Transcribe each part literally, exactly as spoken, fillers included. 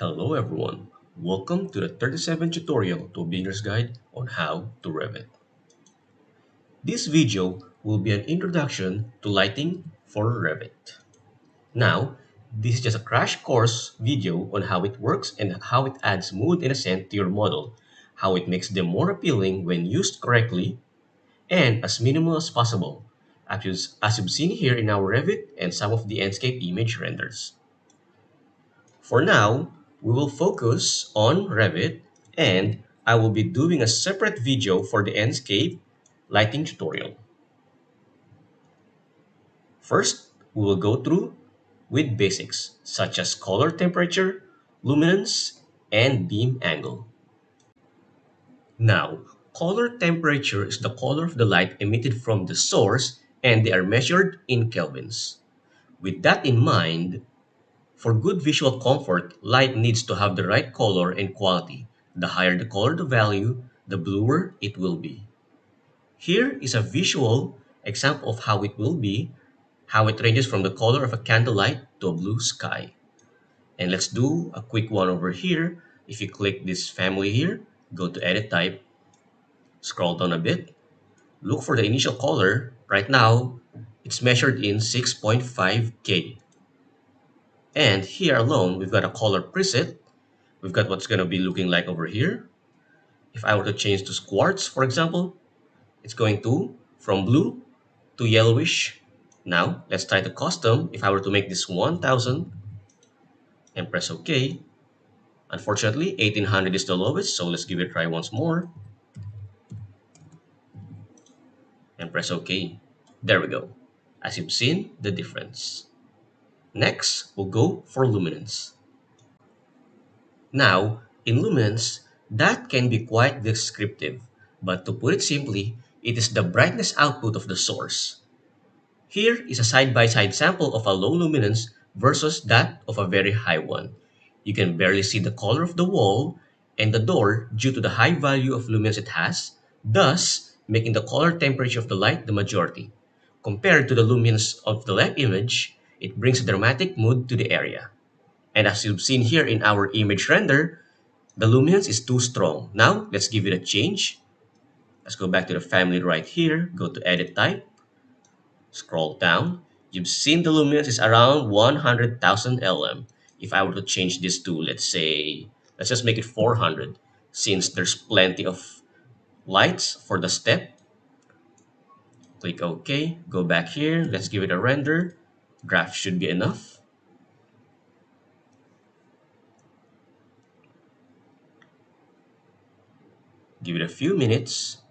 Hello everyone, welcome to the thirty-seventh tutorial to a beginner's guide on how to Revit. This video will be an introduction to lighting for Revit. Now, this is just a crash course video on how it works and how it adds mood and accent to your model, how it makes them more appealing when used correctly, and as minimal as possible, as you've seen here in our Revit and some of the Enscape image renders. For now, we will focus on Revit, and I will be doing a separate video for the Enscape lighting tutorial. First, we will go through with basics such as color temperature, luminance, and beam angle. Now, color temperature is the color of the light emitted from the source, and they are measured in kelvins. With that in mind, for good visual comfort, light needs to have the right color and quality. The higher the color the value, the bluer it will be. Here is a visual example of how it will be, how it ranges from the color of a candlelight to a blue sky. And let's do a quick one over here. If you click this family here, go to edit type, scroll down a bit, look for the initial color. Right now, it's measured in six point five K. And here alone, we've got a color preset. We've got what's going to be looking like over here. If I were to change to quartz, for example, it's going to from blue to yellowish. Now, let's try the custom. If I were to make this one thousand and press OK. Unfortunately, eighteen hundred is the lowest, so let's give it a try once more. And press OK. There we go. As you've seen, the difference. Next, we'll go for luminance. Now, in luminance, that can be quite descriptive, but to put it simply, it is the brightness output of the source. Here is a side-by-side sample of a low luminance versus that of a very high one. You can barely see the color of the wall and the door due to the high value of luminance it has, thus making the color temperature of the light the majority. Compared to the luminance of the left image, it brings a dramatic mood to the area. And as you've seen here in our image render, the luminance is too strong. Now, let's give it a change. Let's go back to the family right here. Go to edit type. Scroll down. You've seen the luminance is around one hundred thousand L M. If I were to change this to, let's say, let's just make it four hundred. Since there's plenty of lights for the step. Click OK. Go back here. Let's give it a render. Graph should be enough. Give it a few minutes.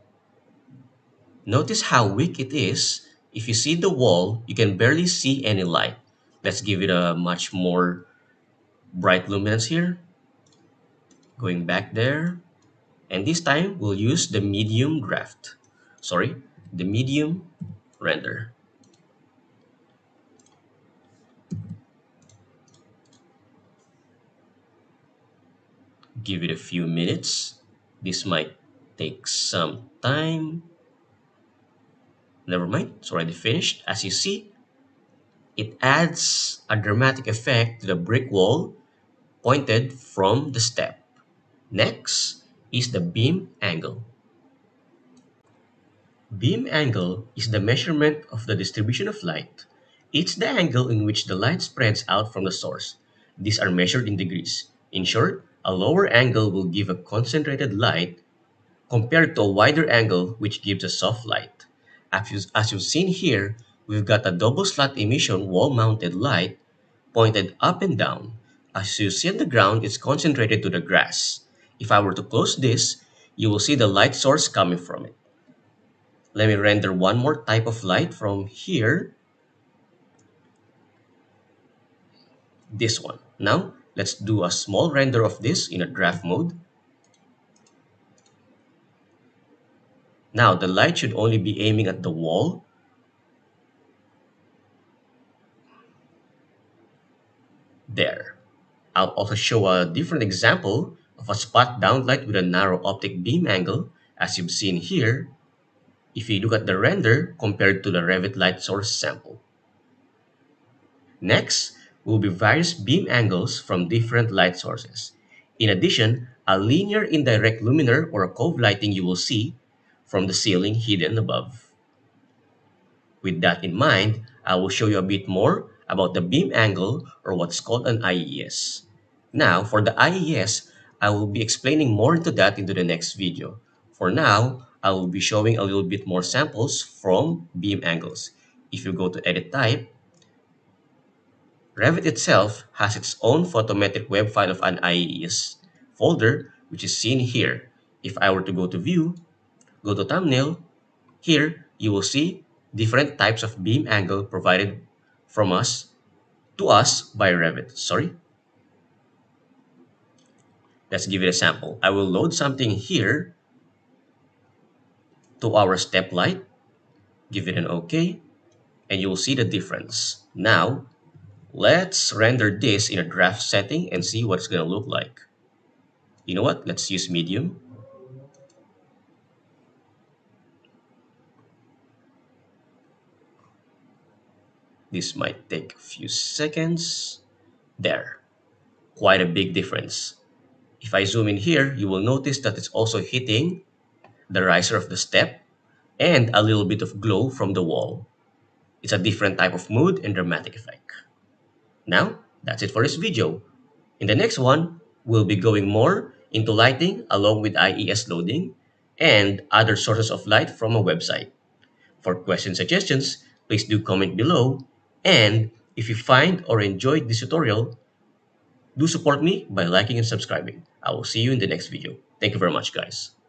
Notice how weak it is. If you see the wall, you can barely see any light. Let's give it a much more bright luminance here. Going back there. And this time we'll use the medium draft. Sorry, the medium render. Give it a few minutes. This might take some time. Never mind, it's already finished. As you see, it adds a dramatic effect to the brick wall pointed from the step. Next is the beam angle. Beam angle is the measurement of the distribution of light. It's the angle in which the light spreads out from the source. These are measured in degrees. In short, a lower angle will give a concentrated light compared to a wider angle which gives a soft light. As you've seen here, we've got a double slot emission wall-mounted light pointed up and down. As you see on the ground, it's concentrated to the grass. If I were to close this, you will see the light source coming from it. Let me render one more type of light from here. This one. Now, let's do a small render of this in a draft mode. Now, the light should only be aiming at the wall. There. I'll also show a different example of a spot downlight with a narrow optic beam angle, as you've seen here, if you look at the render compared to the Revit light source sample. Next, will be various beam angles from different light sources. In addition, a linear indirect luminaire or a cove lighting you will see from the ceiling hidden above. With that in mind, I will show you a bit more about the beam angle or what's called an I E S. Now, for the I E S, I will be explaining more into that into the next video. For now, I will be showing a little bit more samples from beam angles. If you go to Edit Type, Revit itself has its own photometric web file of an I E S folder, which is seen here. If I were to go to View, go to Thumbnail, here you will see different types of beam angle provided from us, to us by Revit. Sorry. Let's give it a sample. I will load something here to our step light, give it an OK, and you will see the difference. Now, let's render this in a draft setting and see what it's going to look like. You know what? Let's use medium. This might take a few seconds. There. Quite a big difference. If I zoom in here, you will notice that it's also hitting the riser of the step and a little bit of glow from the wall. It's a different type of mood and dramatic effect. Now, that's it for this video. In the next one, we'll be going more into lighting along with I E S loading and other sources of light from a website. For questions and suggestions, please do comment below. And if you find or enjoyed this tutorial, do support me by liking and subscribing. I will see you in the next video. Thank you very much, guys.